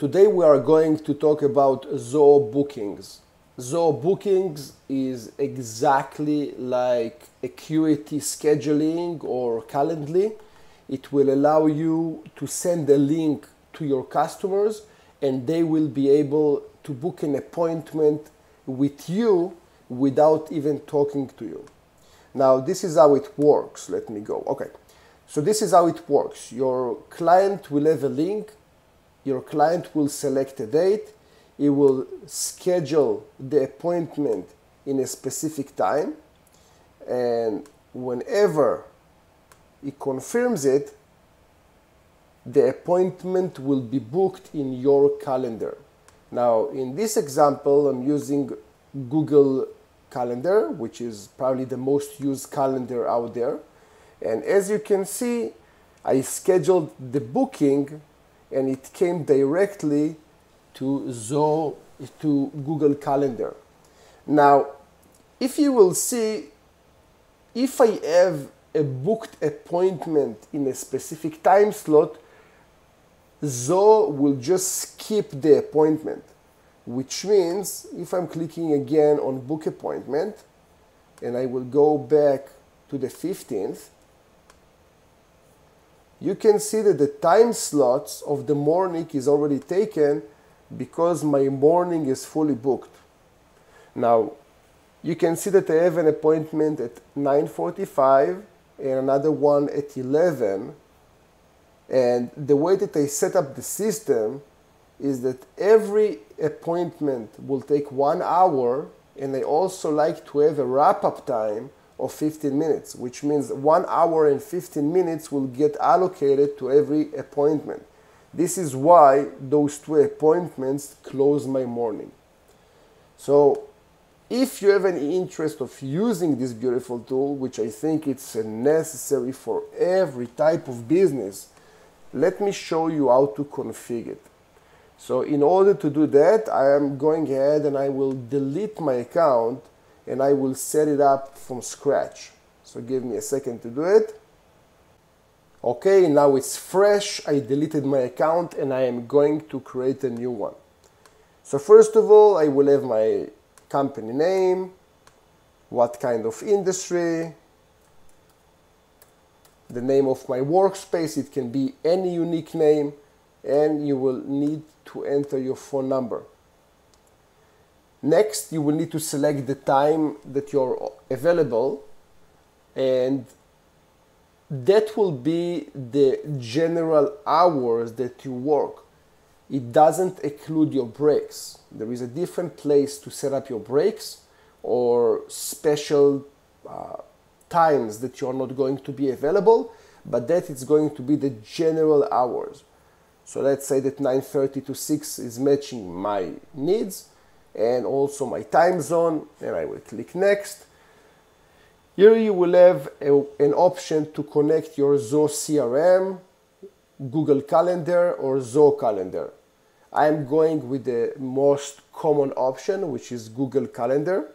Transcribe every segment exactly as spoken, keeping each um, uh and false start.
Today we are going to talk about Zoho bookings. Zoho bookings is exactly like Acuity Scheduling or Calendly. It will allow you to send a link to your customers and they will be able to book an appointment with you without even talking to you. Now this is how it works. Let me go. Okay, so this is how it works. Your client will have a link. Your client will select a date, he will schedule the appointment in a specific time, and whenever he confirms it, the appointment will be booked in your calendar. Now, in this example, I'm using Google Calendar, which is probably the most used calendar out there. And as you can see, I scheduled the booking and it came directly to Zoho, to Google Calendar. Now, if you will see, if I have a booked appointment in a specific time slot, Zoho will just skip the appointment, which means if I'm clicking again on book appointment, and I will go back to the fifteenth, you can see that the time slots of the morning is already taken because my morning is fully booked. Now, you can see that I have an appointment at nine forty-five and another one at eleven. And the way that I set up the system is that every appointment will take one hour, and I also like to have a wrap-up time of fifteen minutes, which means one hour and fifteen minutes will get allocated to every appointment. This is why those two appointments close my morning. So if you have any interest of using this beautiful tool, which I think it's necessary for every type of business, let me show you how to configure it. So in order to do that, I am going ahead and I will delete my account and I will set it up from scratch. So give me a second to do it. Okay, now it's fresh. I deleted my account and I am going to create a new one. So first of all, I will have my company name, what kind of industry, the name of my workspace, it can be any unique name, and you will need to enter your phone number. Next, you will need to select the time that you're available, and that will be the general hours that you work. It doesn't include your breaks. There is a different place to set up your breaks or special uh, times that you're not going to be available, but that is going to be the general hours. So let's say that nine thirty to six is matching my needs and also my time zone, and I will click next. Here you will have a, an option to connect your Zoho C R M, Google Calendar, or Zoho Calendar. I'm going with the most common option, which is Google Calendar.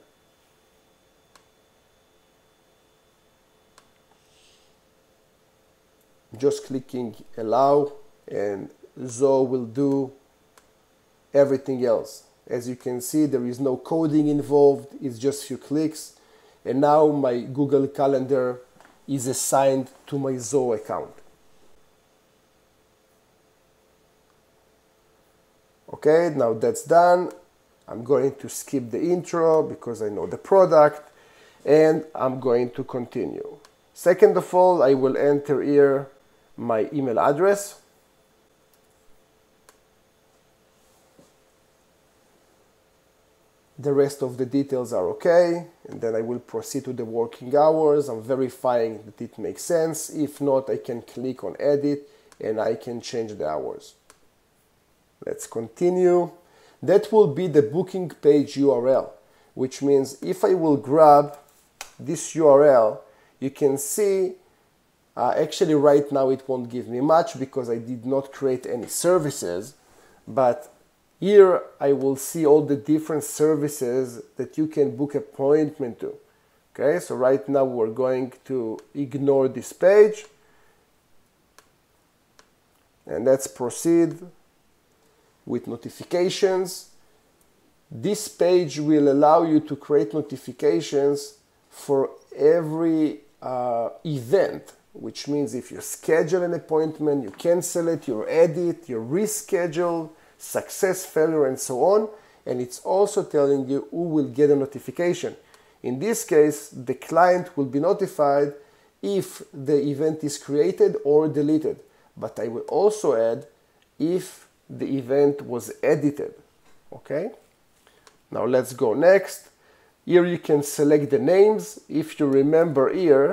Just clicking allow, and Zoho will do everything else. As you can see, there is no coding involved, it's just few clicks. And now my Google Calendar is assigned to my Zoho account. Okay, now that's done. I'm going to skip the intro because I know the product, and I'm going to continue. Second of all, I will enter here my email address. The rest of the details are okay, and then I will proceed to the working hours. I'm verifying that it makes sense. If not, I can click on edit and I can change the hours. Let's continue. That will be the booking page U R L, which means if I will grab this U R L, you can see uh, actually right now it won't give me much because I did not create any services, but here I will see all the different services that you can book appointment to. Okay, so right now we're going to ignore this page. And let's proceed. with notifications. This page will allow you to create notifications for every uh, event, which means if you schedule an appointment, you cancel it, you edit, you reschedule, success, failure, and so on. And it's also telling you who will get a notification. In this case, the client will be notified if the event is created or deleted. But I will also add if the event was edited. Okay? Now let's go next. Here you can select the names. If you remember here,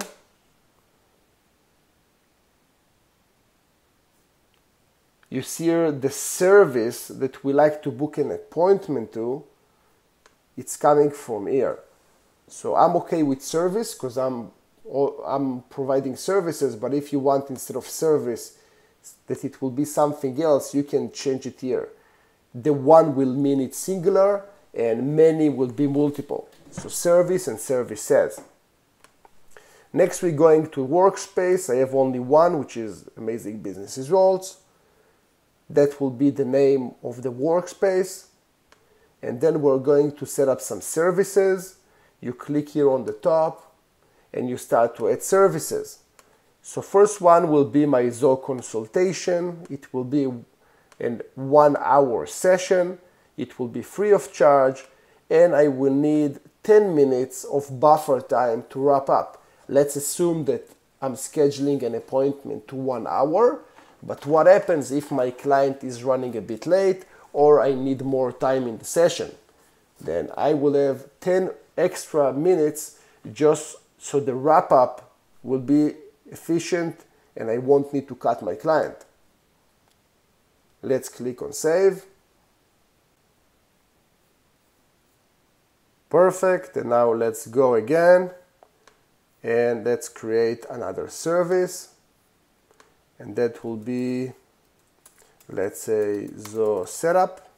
you see here the service that we like to book an appointment to, it's coming from here. So I'm okay with service because I'm, I'm providing services, but if you want instead of service that it will be something else, you can change it here. The one will mean it's singular and many will be multiple. So service and services. Next we're going to workspace. I have only one, which is Amazing Business Results. That will be the name of the workspace. And then we're going to set up some services. You click here on the top and you start to add services. So first one will be my Zoho consultation. It will be a one hour session. It will be free of charge. And I will need ten minutes of buffer time to wrap up. Let's assume that I'm scheduling an appointment to one hour. But what happens if my client is running a bit late or I need more time in the session? Then I will have ten extra minutes just so the wrap up will be efficient and I won't need to cut my client. Let's click on save. Perfect. And now let's go again and let's create another service. And that will be, let's say, Zoho setup.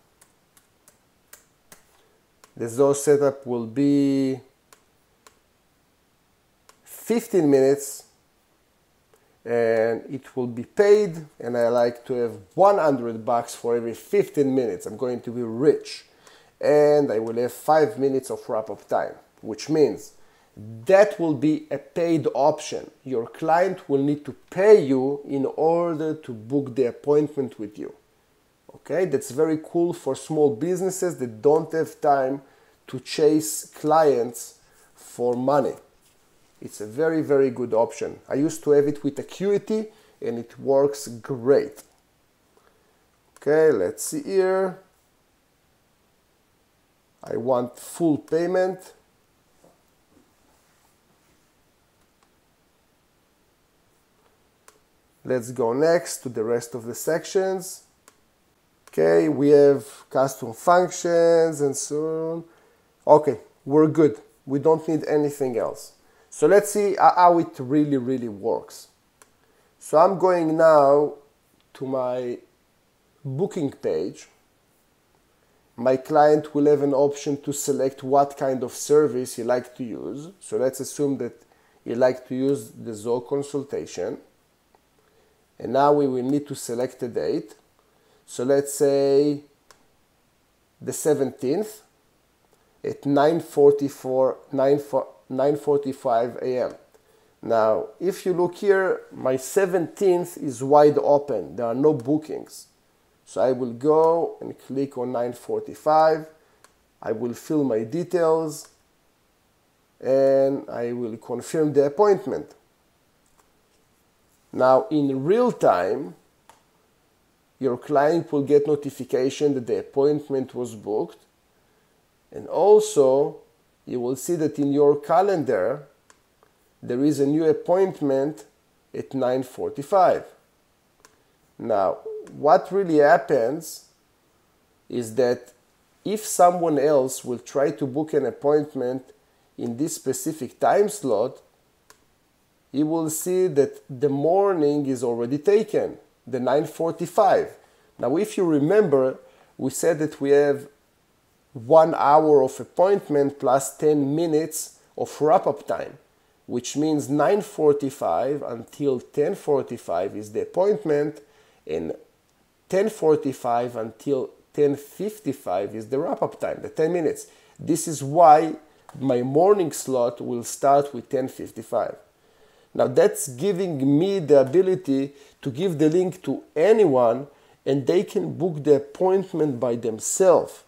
The Zoho setup will be fifteen minutes and it will be paid. And I like to have one hundred bucks for every fifteen minutes. I'm going to be rich. And I will have five minutes of wrap up time, which means that will be a paid option. Your client will need to pay you in order to book the appointment with you. Okay, that's very cool for small businesses that don't have time to chase clients for money. It's a very, very good option. I used to have it with Acuity and it works great. Okay, let's see here. I want full payment. Let's go next to the rest of the sections. Okay, we have custom functions and so on. Okay, we're good. We don't need anything else. So let's see how it really, really works. So I'm going now to my booking page. My client will have an option to select what kind of service he likes to use. So let's assume that he likes to use the Zoho consultation. And now we will need to select a date. So let's say the seventeenth at nine forty-four, nine forty-five a m Now, if you look here, my seventeenth is wide open. There are no bookings. So I will go and click on nine forty-five. I will fill my details and I will confirm the appointment. Now, in real time, your client will get notification that the appointment was booked. And also, you will see that in your calendar, there is a new appointment at nine forty-five. Now, what really happens is that if someone else will try to book an appointment in this specific time slot, you will see that the morning is already taken, the nine forty-five. Now, if you remember, we said that we have one hour of appointment plus ten minutes of wrap-up time, which means nine forty-five until ten forty-five is the appointment, and ten forty-five until ten fifty-five is the wrap-up time, the ten minutes. This is why my morning slot will start with ten fifty-five. Now that's giving me the ability to give the link to anyone and they can book the appointment by themselves.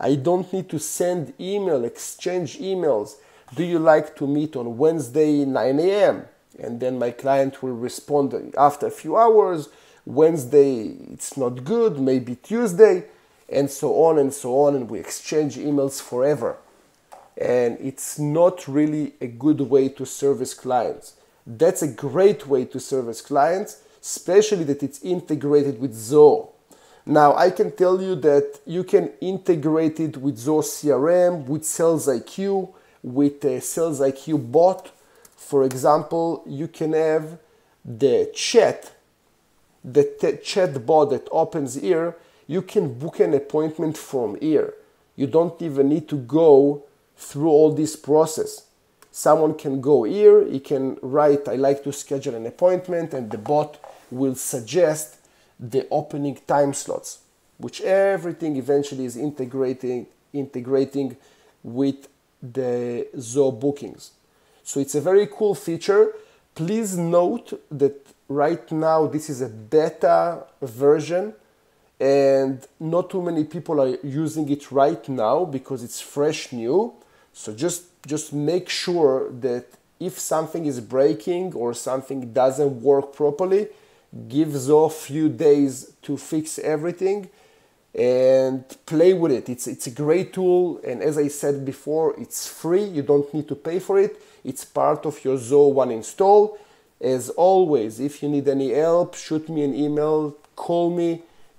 I don't need to send email, exchange emails. Do you like to meet on Wednesday nine A M? And then my client will respond after a few hours, Wednesday it's not good, maybe Tuesday, and so on and so on, and we exchange emails forever. And it's not really a good way to service clients. That's a great way to service clients, especially that it's integrated with Zoho. Now, I can tell you that you can integrate it with Zoho C R M, with SalesIQ, with a SalesIQ bot. For example, you can have the chat, the chat bot that opens here. You can book an appointment from here. You don't even need to go through all this process. Someone can go here, he can write, I like to schedule an appointment, and the bot will suggest the opening time slots, which everything eventually is integrating, integrating with the Zoho bookings. So it's a very cool feature. Please note that right now this is a beta version and not too many people are using it right now because it's fresh new. So just Just make sure that if something is breaking or something doesn't work properly, give Zoho a few days to fix everything and play with it. It's, it's a great tool. And as I said before, it's free. You don't need to pay for it. It's part of your Zoho One install. As always, if you need any help, shoot me an email, call me,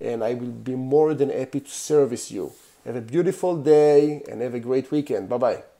and I will be more than happy to service you. Have a beautiful day and have a great weekend. Bye-bye.